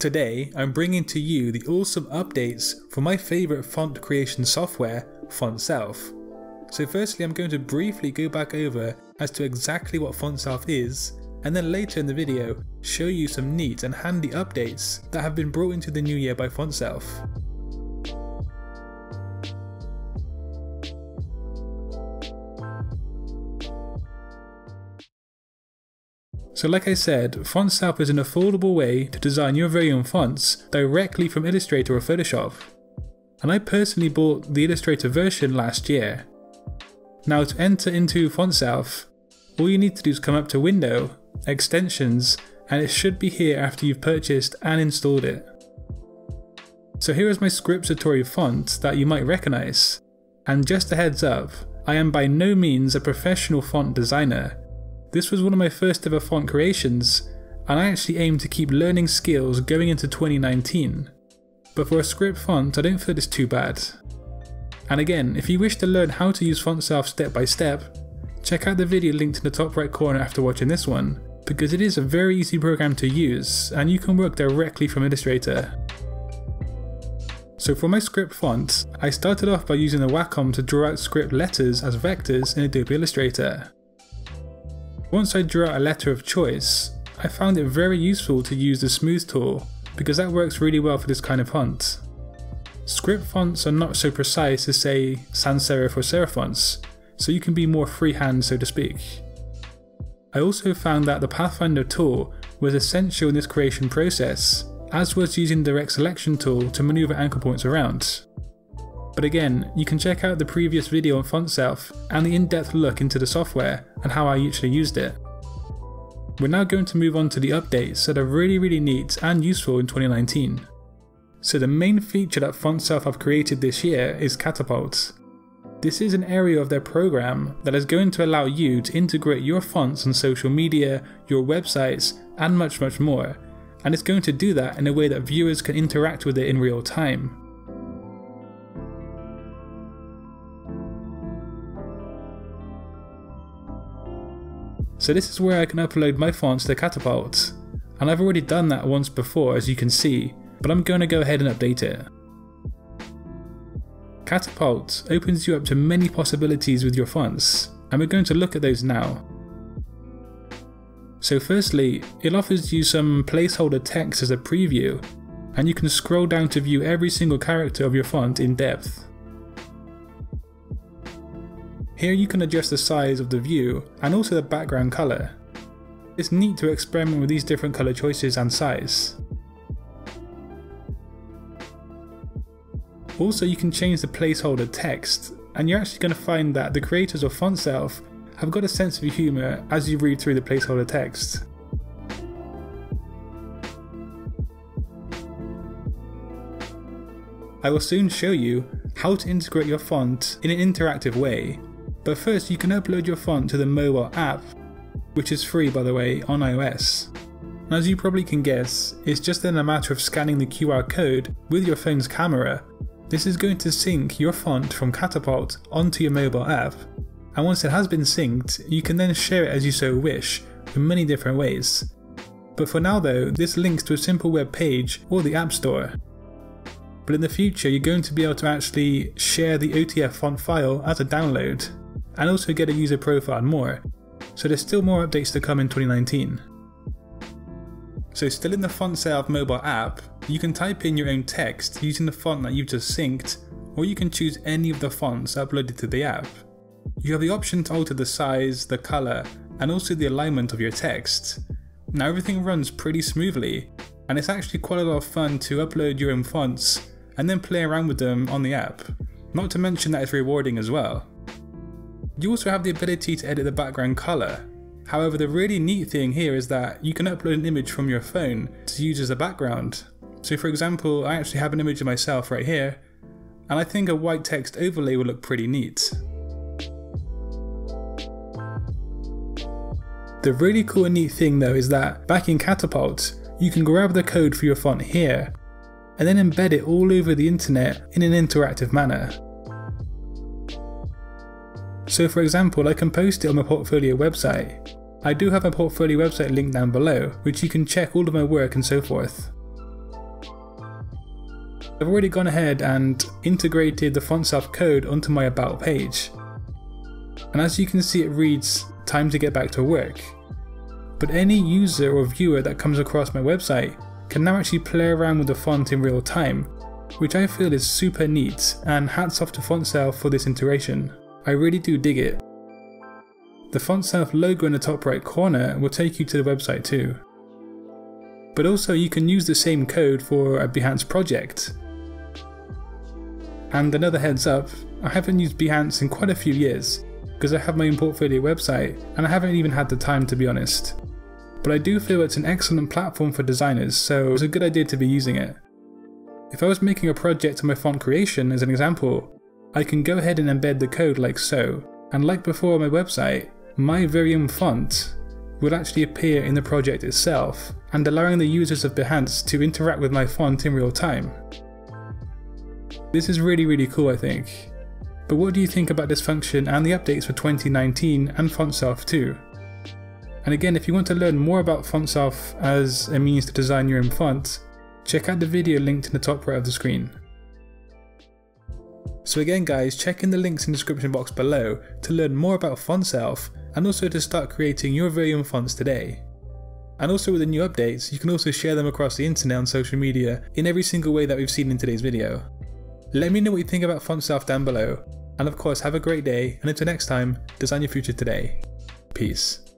Today, I'm bringing to you the awesome updates for my favourite font creation software, Fontself. So firstly, I'm going to briefly go back over as to exactly what Fontself is, and then later in the video, show you some neat and handy updates that have been brought into the new year by Fontself. So like I said, Fontself is an affordable way to design your very own fonts directly from Illustrator or Photoshop. And I personally bought the Illustrator version last year. Now to enter into Fontself, all you need to do is come up to Window, Extensions, and it should be here after you've purchased and installed it. So here is my ScriptSatori font that you might recognize. And just a heads up, I am by no means a professional font designer. This was one of my first ever font creations, and I actually aim to keep learning skills going into 2019. But for a script font, I don't feel it's too bad. And again, if you wish to learn how to use Fontself step by step, check out the video linked in the top right corner after watching this one, because it is a very easy program to use, and you can work directly from Illustrator. So for my script font, I started off by using the Wacom to draw out script letters as vectors in Adobe Illustrator. Once I drew out a letter of choice, I found it very useful to use the Smooth tool, because that works really well for this kind of font. Script fonts are not so precise as, say, sans serif or serif fonts, so you can be more freehand, so to speak. I also found that the Pathfinder tool was essential in this creation process, as was using the direct selection tool to maneuver anchor points around. But again, you can check out the previous video on Fontself and the in-depth look into the software and how I actually used it. We're now going to move on to the updates that are really neat and useful in 2019. So the main feature that Fontself have created this year is Catapult. This is an area of their program that is going to allow you to integrate your fonts on social media, your websites, and much more. And it's going to do that in a way that viewers can interact with it in real time. So this is where I can upload my fonts to Catapult, and I've already done that once before, as you can see, but I'm going to go ahead and update it. Catapult opens you up to many possibilities with your fonts, and we're going to look at those now. So firstly, it offers you some placeholder text as a preview, and you can scroll down to view every single character of your font in depth. Here you can adjust the size of the view and also the background colour. It's neat to experiment with these different colour choices and size. Also, you can change the placeholder text, and you're actually going to find that the creators of Fontself have got a sense of humour as you read through the placeholder text. I will soon show you how to integrate your font in an interactive way. But first, you can upload your font to the mobile app, which is free, by the way, on iOS. And as you probably can guess, it's just then a matter of scanning the QR code with your phone's camera. This is going to sync your font from Catapult onto your mobile app, and once it has been synced, you can then share it as you so wish in many different ways. But for now though, this links to a simple web page or the App Store. But in the future, you're going to be able to actually share the OTF font file as a download, and also get a user profile and more, so there's still more updates to come in 2019. So still in the Fontself mobile app, you can type in your own text using the font that you've just synced, or you can choose any of the fonts uploaded to the app. You have the option to alter the size, the colour, and also the alignment of your text. Now everything runs pretty smoothly, and it's actually quite a lot of fun to upload your own fonts and then play around with them on the app, not to mention that it's rewarding as well. You also have the ability to edit the background colour. However, the really neat thing here is that you can upload an image from your phone to use as a background. So for example, I actually have an image of myself right here, and I think a white text overlay will look pretty neat. The really cool and neat thing though is that back in Catapult, you can grab the code for your font here, and then embed it all over the internet in an interactive manner. So for example, I can post it on my portfolio website. I do have my portfolio website linked down below, which you can check all of my work and so forth. I've already gone ahead and integrated the Fontself code onto my About page. And as you can see, it reads, "Time to get back to work." But any user or viewer that comes across my website can now actually play around with the font in real time, which I feel is super neat, and hats off to Fontself for this integration. I really do dig it. The Fontself logo in the top right corner will take you to the website too. But also you can use the same code for a Behance project. And another heads up, I haven't used Behance in quite a few years, because I have my own portfolio website and I haven't even had the time, to be honest. But I do feel it's an excellent platform for designers, so it's a good idea to be using it. If I was making a project on my font creation as an example, I can go ahead and embed the code like so, and like before on my website, my very own font will actually appear in the project itself, and allowing the users of Behance to interact with my font in real time. This is really, really cool, I think. But what do you think about this function and the updates for 2019 and Fontself too? And again, if you want to learn more about Fontself as a means to design your own font, check out the video linked in the top right of the screen. So again guys, check in the links in the description box below to learn more about Fontself and also to start creating your very own fonts today. And also with the new updates, you can also share them across the internet on social media in every single way that we've seen in today's video. Let me know what you think about Fontself down below, and of course have a great day, and until next time, design your future today. Peace.